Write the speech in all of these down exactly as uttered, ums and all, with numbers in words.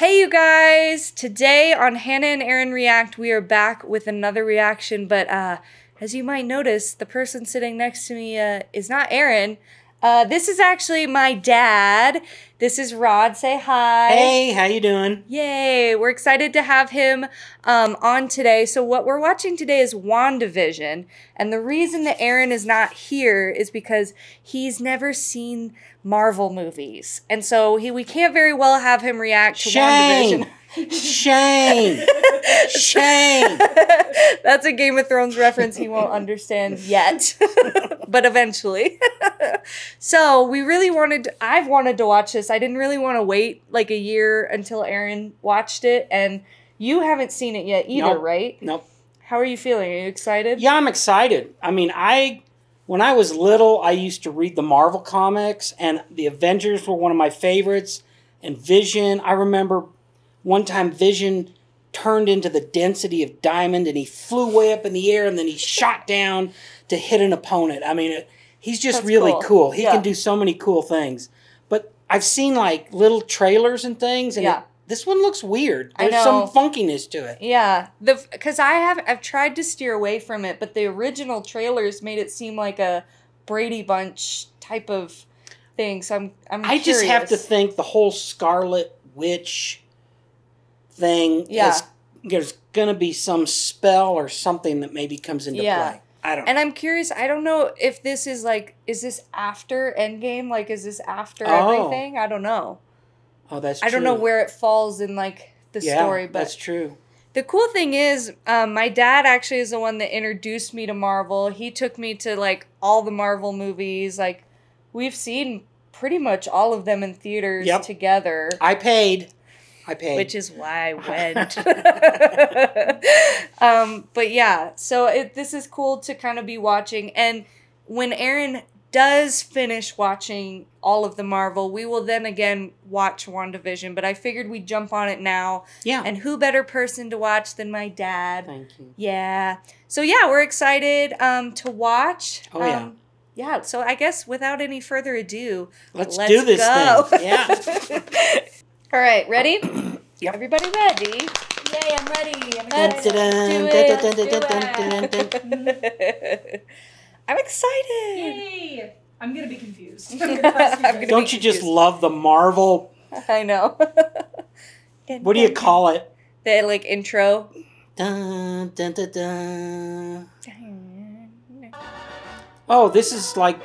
Hey you guys, today on Hannah and Aaron React, we are back with another reaction, but uh, as you might notice, the person sitting next to me uh, is not Aaron. Uh, this is actually my dad. This is Rod. Say hi. Hey, how you doing? Yay. We're excited to have him um, on today. So what we're watching today is WandaVision. And the reason that Aaron is not here is because he's never seen Marvel movies. And so he, we can't very well have him react to Shame. WandaVision. Shame. Shame. That's a Game of Thrones reference he won't understand yet, but eventually. So we really wanted, to, I've wanted to watch this. I didn't really want to wait like a year until Aaron watched it. And you haven't seen it yet either, nope. right? Nope. How are you feeling? Are you excited? Yeah, I'm excited. I mean, I, when I was little, I used to read the Marvel comics and the Avengers were one of my favorites. And Vision, I remember one time Vision turned into the density of diamond and he flew way up in the air and then he shot down to hit an opponent. I mean, it, he's just That's really cool. cool. He yeah. can do so many cool things. But I've seen like little trailers and things and yeah. it, this one looks weird. There's I know. some funkiness to it. Yeah. The cuz I have I've tried to steer away from it, but the original trailers made it seem like a Brady Bunch type of thing. So I'm I'm I curious. just have to think the whole Scarlet Witch thing yeah. is there's going to be some spell or something that maybe comes into yeah. play. I don't know. And I'm curious, I don't know if this is like, is this after Endgame? Like, is this after oh. everything? I don't know. Oh, that's true. I don't know where it falls in like the yeah, story. But that's true. The cool thing is, um, my dad actually is the one that introduced me to Marvel. He took me to like all the Marvel movies. Like, we've seen pretty much all of them in theaters yep. together. I paid. I paid. Which is why I went. um, but yeah, so it, this is cool to kind of be watching. And when Aaron does finish watching all of the Marvel, we will then again watch WandaVision. But I figured we'd jump on it now. Yeah. And who better person to watch than my dad? Thank you. Yeah. So yeah, we're excited um, to watch. Oh, um, yeah. Yeah, so I guess without any further ado, let's, let's do this go. thing. Yeah. All right, ready? Yep. Everybody ready? Yay, I'm ready. I'm ready. I'm excited. Yay. I'm going to be confused. Don't you confused. just love the Marvel? I know. What do you call it? The like intro. Dun, dun, dun, dun. Oh, this is like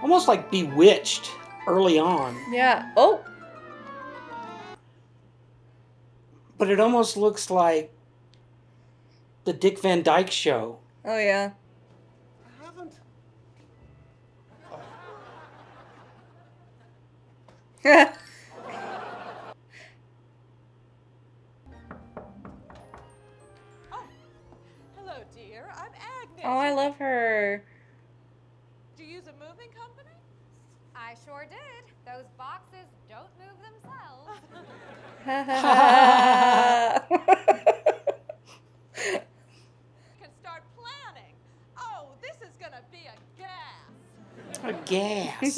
almost like Bewitched early on. Yeah. Oh. But it almost looks like the Dick Van Dyke show. Oh, yeah. I haven't. Oh. Oh, hello, dear. I'm Agnes. Oh, I love her. Do you use a moving company? I sure did. Those boxes don't move themselves. Can start planning. Oh, this is gonna be a gas. A gas.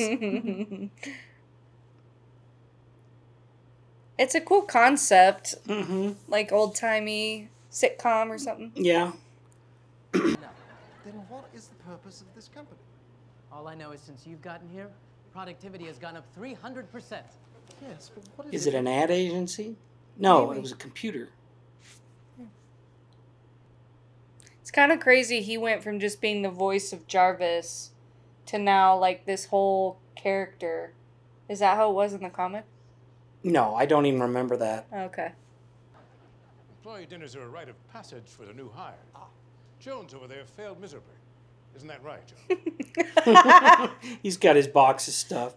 It's a cool concept, mm-hmm. like old timey sitcom or something. Yeah. Then what is the purpose of this company? All I know is since you've gotten here, productivity has gone up three hundred percent. Yes, but what is, is it? It an ad agency? No, Maybe. it was a computer. It's kind of crazy. He went from just being the voice of Jarvis to now like this whole character. Is that how it was in the comic? No, I don't even remember that. Okay. Employee dinners are a rite of passage for the new hire. Ah. Jones over there failed miserably. Isn't that right, Jones? He's got his box of stuff.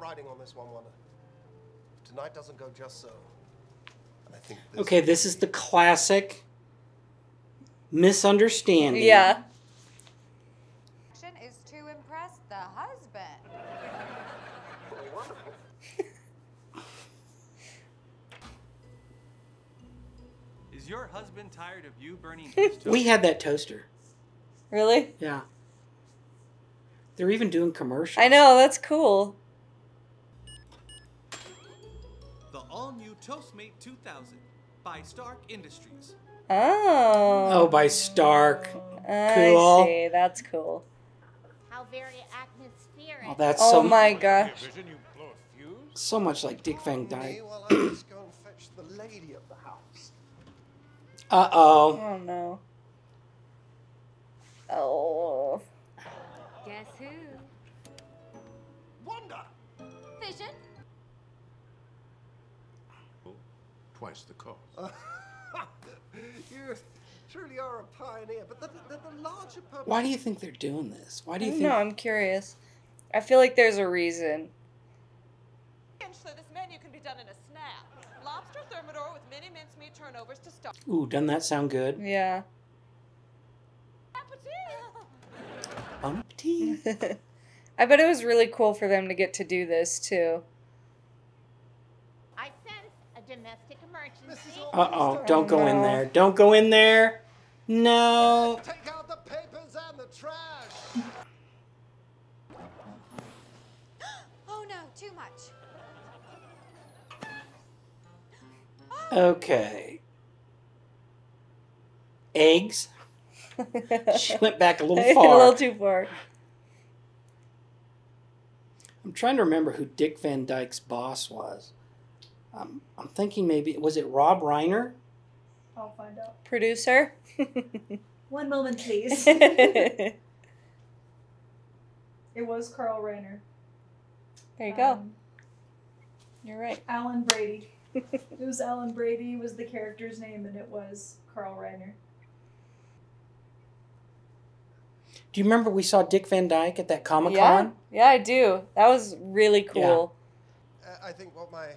Riding on this one, Wanda. Tonight doesn't go just so. And I think this okay, this is the classic misunderstanding. Yeah. Is to impress the husband. Is your husband tired of you burning? We had that toaster. Really? Yeah. They're even doing commercials. I know, that's cool. The all-new Toastmate two thousand by Stark Industries. Oh. Oh, by Stark. I cool. see. That's cool. How very atmospheric. Oh, that's oh so my gosh. So much like Dick Van Dyke. Uh-oh. Oh, no. Oh. Guess who? Wanda. Vision. Twice the cost. Uh, you truly are a pioneer, but the, the, the larger purpose... Why do you think they're doing this? Why do you I think... No, I'm curious. I feel like there's a reason. So this menu can be done in a snap. Lobster thermidor with mini mincemeat turnovers to start. Ooh, doesn't that sound good? Yeah. Umpty. I bet it was really cool for them to get to do this too. I sense a domestic emergency. Uh oh! Don't go no. in there! Don't go in there! No! Take out the papers and the trash. Oh no! Too much. Okay. Eggs. She went back a little far. A little too far. I'm trying to remember who Dick Van Dyke's boss was. Um, I'm thinking maybe, was it Rob Reiner? I'll find out. Producer? One moment, please. It was Carl Reiner. There you go. Um, You're right. Alan Brady. It was Alan Brady was the character's name, and it was Carl Reiner. Do you remember we saw Dick Van Dyke at that Comic-Con? Yeah, yeah, I do. That was really cool. Yeah. Uh, I think what my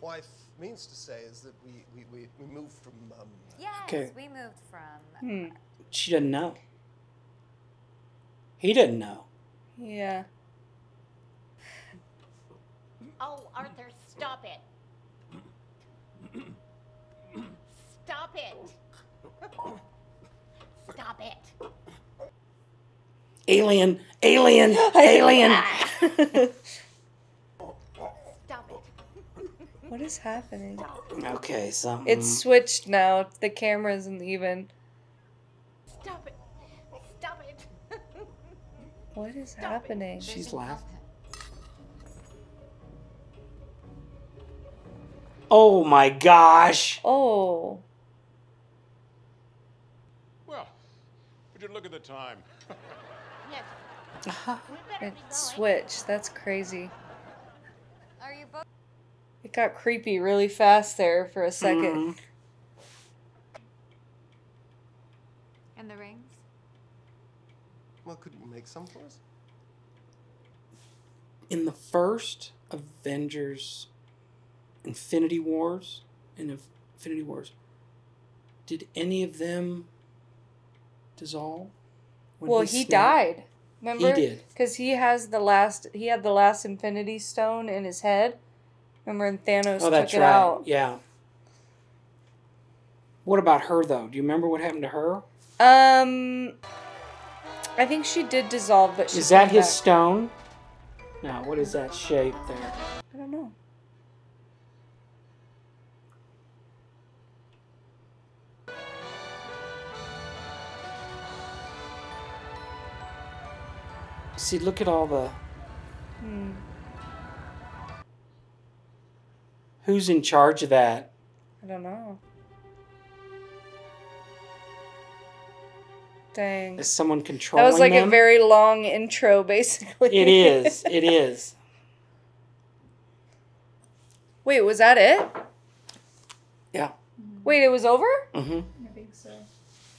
wife means to say is that we, we, we, we moved from... Um, yes, okay. we moved from... Hmm. She didn't know. He didn't know. Yeah. Oh, Arthur, stop it. Stop it. Stop it. Alien, alien, alien. Stop it. What is happening? Okay, so it's switched now. The camera isn't even. Stop it. Stop it. What is Stop happening? It. She's laughing. Oh my gosh. Oh. Well, would you look at the time? Uh-huh. It switched. That's crazy. Are you both? It got creepy really fast there for a second. Mm. And the rings? Well, could you make some for us? In the first Avengers, Infinity Wars, in Infinity Wars, did any of them dissolve? Well, he, he died. Remember? He did. Because he has the last, he had the last Infinity Stone in his head. Remember, and Thanos oh, took it right. out. Yeah. What about her, though? Do you remember what happened to her? Um, I think she did dissolve, but she Is that his back. stone? No, what is that shape there? I don't know. See, look at all the... Hmm. Who's in charge of that? I don't know. Dang. Is someone controlling them? That was like them? a very long intro, basically. It is. It is. Wait, was that it? Yeah. Mm-hmm. Wait, it was over? Mm-hmm. I think so.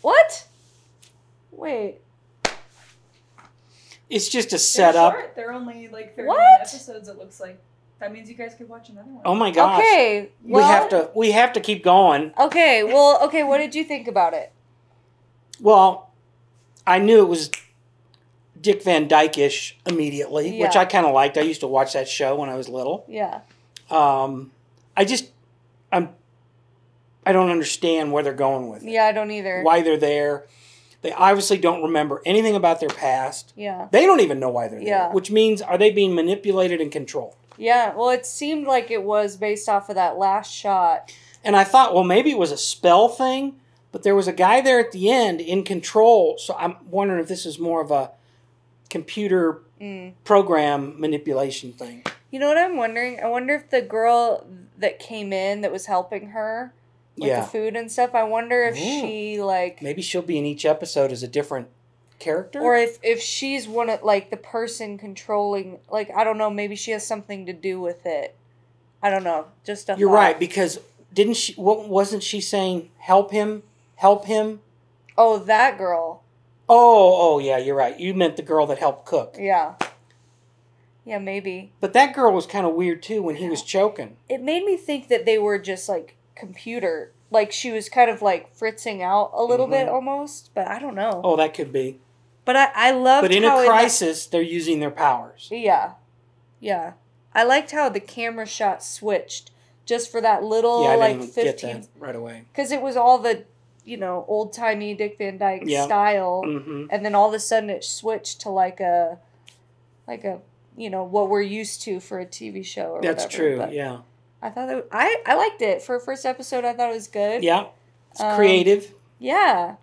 What? Wait. It's just a setup. They're short. They're only like thirty episodes, it looks like. That means you guys could watch another one. Oh my gosh. Okay. Well, we have to we have to keep going. Okay, well, okay, what did you think about it? Well, I knew it was Dick Van Dyke-ish immediately, yeah. which I kind of liked. I used to watch that show when I was little. Yeah. Um, I just I'm I don't understand where they're going with it. Yeah, I don't either. Why they're there. They obviously don't remember anything about their past. Yeah. They don't even know why they're there. Yeah. Which means, are they being manipulated and controlled? Yeah. Well, it seemed like it was based off of that last shot. And I thought, well, maybe it was a spell thing, but there was a guy there at the end in control. So I'm wondering if this is more of a computer mm. program manipulation thing. You know what I'm wondering? I wonder if the girl that came in that was helping her with yeah. the food and stuff, I wonder if mm. she, like... Maybe she'll be in each episode as a different character? Or if, if she's one of, like, the person controlling... Like, I don't know, maybe she has something to do with it. I don't know. Just a You're thought. Right, because... Didn't she? Wasn't she saying, help him, help him? Oh, that girl. Oh, oh, yeah, you're right. You meant the girl that helped cook. Yeah. Yeah, maybe. But that girl was kind of weird, too, when he was choking. It made me think that they were just, like, computer. Like, she was kind of, like, fritzing out a little mm-hmm. bit, almost. But I don't know. Oh, that could be. But I, I loved how... But in how a crisis, they're using their powers. Yeah. Yeah. I liked how the camera shot switched. Just for that little, yeah, I didn't like, fifteen... Get that right away. Because it was all the, you know, old-timey Dick Van Dyke yeah. style. Mm-hmm. And then all of a sudden it switched to, like, a, like a, you know, what we're used to for a T V show or That's whatever. True, but yeah. I thought that... I, I liked it. For a first episode, I thought it was good. Yeah. It's um, creative. Yeah.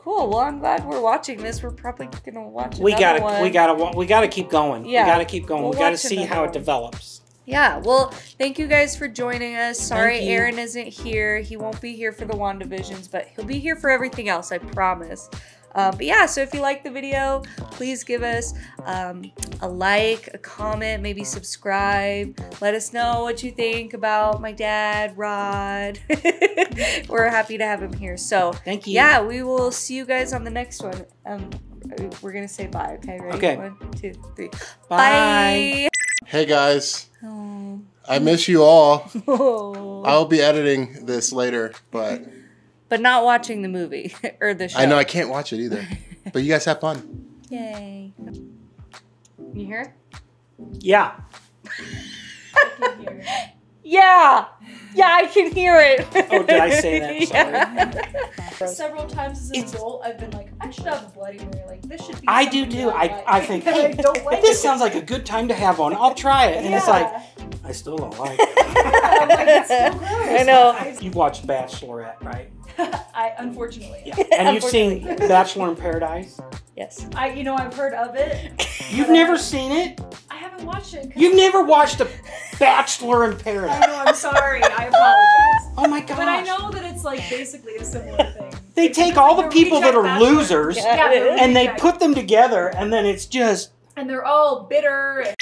Cool. Well, I'm glad we're watching this. We're probably going to watch we another gotta, one. We gotta, we gotta keep going. Yeah. We gotta keep going. We'll we gotta see how one. It develops. Yeah, well, thank you guys for joining us. Sorry Aaron isn't here. He won't be here for the WandaVisions, but he'll be here for everything else, I promise. Um, but yeah, so if you like the video, please give us um, a like, a comment, maybe subscribe. Let us know what you think about my dad, Rod. We're happy to have him here. So thank you. Yeah, we will see you guys on the next one. Um, we're going to say bye, okay? Ready? Okay. One, two, three. Bye. Bye. Hey guys, oh. I miss you all. Oh. I'll be editing this later, but... But not watching the movie or the show. I know, I can't watch it either. But you guys have fun. Yay. You hear it? Yeah. I can hear it. Yeah. Yeah, I can hear it. Oh, did I say that? Sorry. Yeah. Several times as an it's, adult, I've been like, I should have a Bloody Mary. Like, this should be... I do, too. I, like. I think, hey, don't like this it. Sounds like a good time to have one. I'll try it. And yeah. It's like, I still don't like it. I'm like, it's still gross. I know. You've watched Bachelorette, right? I, unfortunately. Yeah. And unfortunately. You've seen Bachelor in Paradise? Yes. I, you know, I've heard of it. You've never I, seen it? I haven't watched it. You've never watched a Bachelor in Paradise. I know, I'm sorry. I apologize. Oh my gosh. But I know that it's like basically a similar thing. They it's take all like the people that are Bachelor. Losers yeah, and they put them together and then it's just... And they're all bitter. And